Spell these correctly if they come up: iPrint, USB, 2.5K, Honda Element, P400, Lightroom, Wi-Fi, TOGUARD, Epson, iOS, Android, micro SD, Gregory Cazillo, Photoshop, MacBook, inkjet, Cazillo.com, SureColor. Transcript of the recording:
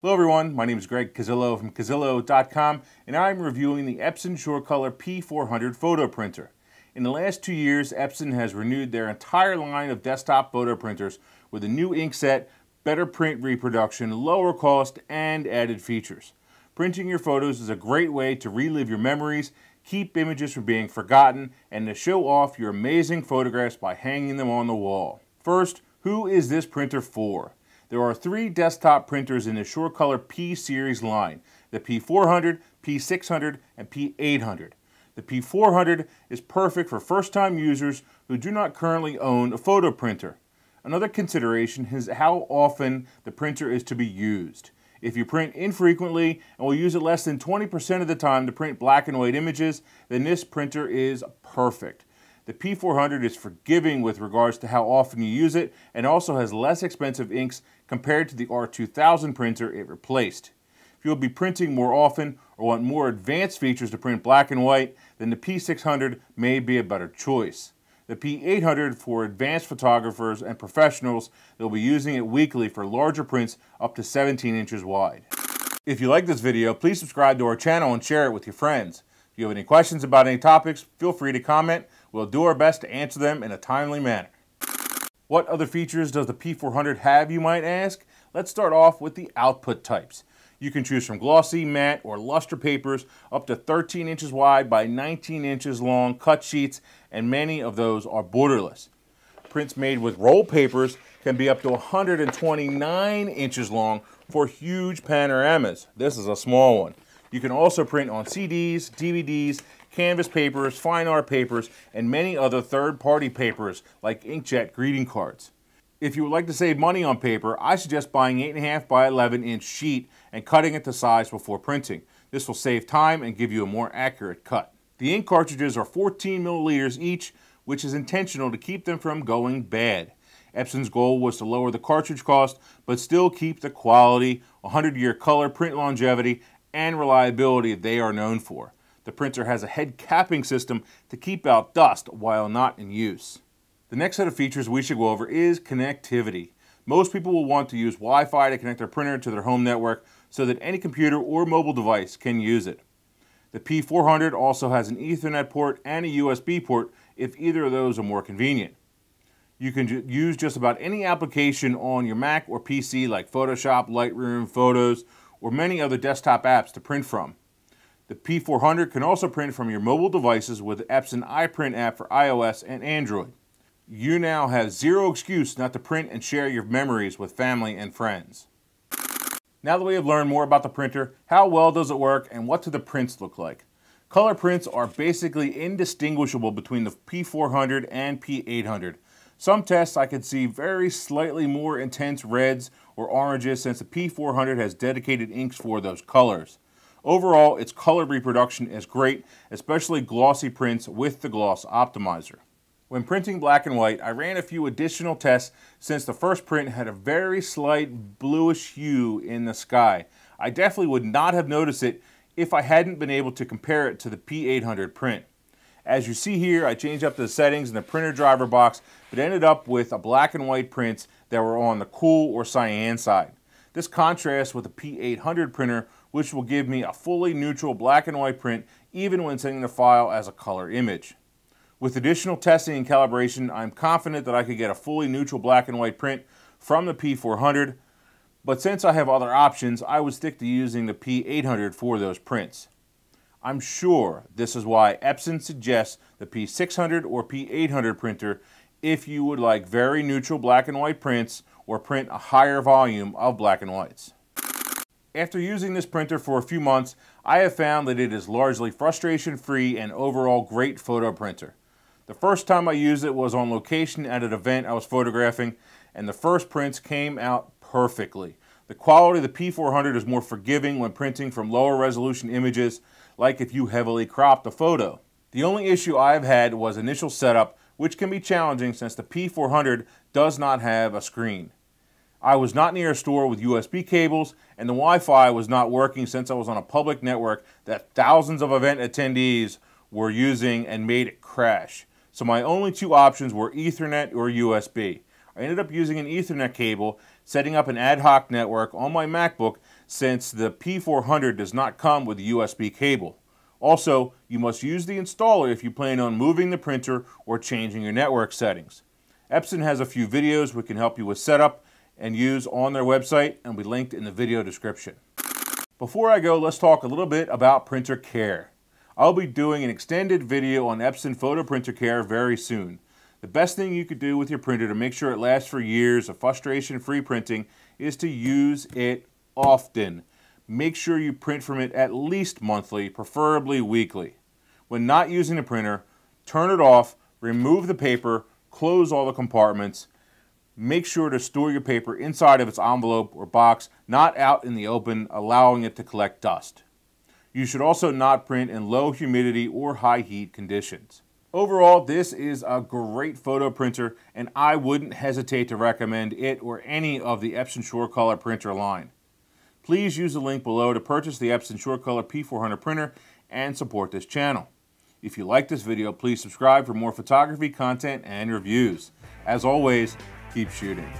Hello everyone, my name is Greg Cazillo from Cazillo.com, and I'm reviewing the Epson SureColor P400 photo printer. In the last 2 years, Epson has renewed their entire line of desktop photo printers with a new ink set, better print reproduction, lower cost, and added features. Printing your photos is a great way to relive your memories, keep images from being forgotten, and to show off your amazing photographs by hanging them on the wall. First, who is this printer for? There are three desktop printers in the SureColor P series line, the P400, P600, and P800. The P400 is perfect for first-time users who do not currently own a photo printer. Another consideration is how often the printer is to be used. If you print infrequently and will use it less than 20% of the time to print black and white images, then this printer is perfect. The P400 is forgiving with regards to how often you use it and also has less expensive inks compared to the R2000 printer it replaced. If you'll be printing more often or want more advanced features to print black and white, then the P600 may be a better choice. The P800 for advanced photographers and professionals that will be using it weekly for larger prints up to 17 inches wide. If you like this video, please subscribe to our channel and share it with your friends. If you have any questions about any topics, feel free to comment. We'll do our best to answer them in a timely manner. What other features does the P400 have, you might ask? Let's start off with the output types. You can choose from glossy, matte, or luster papers up to 13 inches wide by 19 inches long cut sheets, and many of those are borderless. Prints made with roll papers can be up to 129 inches long for huge panoramas. This is a small one. You can also print on CDs, DVDs, canvas papers, fine art papers, and many other third-party papers like inkjet greeting cards. If you would like to save money on paper, I suggest buying an 8.5 by 11 inch sheet and cutting it to size before printing. This will save time and give you a more accurate cut. The ink cartridges are 14 milliliters each, which is intentional to keep them from going bad. Epson's goal was to lower the cartridge cost, but still keep the quality, 100-year color, print longevity, and reliability they are known for. The printer has a head capping system to keep out dust while not in use. The next set of features we should go over is connectivity. Most people will want to use Wi-Fi to connect their printer to their home network so that any computer or mobile device can use it. The P400 also has an Ethernet port and a USB port if either of those are more convenient. You can use just about any application on your Mac or PC like Photoshop, Lightroom, Photos, or many other desktop apps to print from. The P400 can also print from your mobile devices with the Epson iPrint app for iOS and Android. You now have zero excuse not to print and share your memories with family and friends. Now that we have learned more about the printer, how well does it work and what do the prints look like? Color prints are basically indistinguishable between the P400 and P800. Some tests I could see very slightly more intense reds or oranges since the P400 has dedicated inks for those colors. Overall, its color reproduction is great, especially glossy prints with the gloss optimizer. When printing black and white, I ran a few additional tests since the first print had a very slight bluish hue in the sky. I definitely would not have noticed it if I hadn't been able to compare it to the P800 print. As you see here, I changed up the settings in the printer driver box, but ended up with a black and white prints that were on the cool or cyan side. This contrasts with the P800 printer, which will give me a fully neutral black and white print, even when sending the file as a color image. With additional testing and calibration, I'm confident that I could get a fully neutral black and white print from the P400, but since I have other options, I would stick to using the P800 for those prints. I'm sure this is why Epson suggests the P600 or P800 printer if you would like very neutral black and white prints or print a higher volume of black and whites. After using this printer for a few months, I have found that it is largely frustration-free and overall great photo printer. The first time I used it was on location at an event I was photographing, and the first prints came out perfectly. The quality of the P400 is more forgiving when printing from lower resolution images, like if you heavily cropped a photo. The only issue I've had was initial setup, which can be challenging since the P400 does not have a screen. I was not near a store with USB cables, and the Wi-Fi was not working since I was on a public network that thousands of event attendees were using and made it crash. So my only two options were Ethernet or USB. I ended up using an Ethernet cable setting up an ad hoc network on my MacBook since the P400 does not come with a USB cable. Also, you must use the installer if you plan on moving the printer or changing your network settings. Epson has a few videos which can help you with setup and use on their website, and will be linked in the video description. Before I go, let's talk a little bit about printer care. I'll be doing an extended video on Epson Photo Printer Care very soon. The best thing you could do with your printer to make sure it lasts for years of frustration-free printing is to use it often. Make sure you print from it at least monthly, preferably weekly. When not using the printer, turn it off, remove the paper, close all the compartments. Make sure to store your paper inside of its envelope or box, not out in the open, allowing it to collect dust. You should also not print in low humidity or high heat conditions. Overall, this is a great photo printer, and I wouldn't hesitate to recommend it or any of the Epson SureColor printer line. Please use the link below to purchase the Epson SureColor P400 printer and support this channel. If you like this video, please subscribe for more photography content and reviews. As always, keep shooting.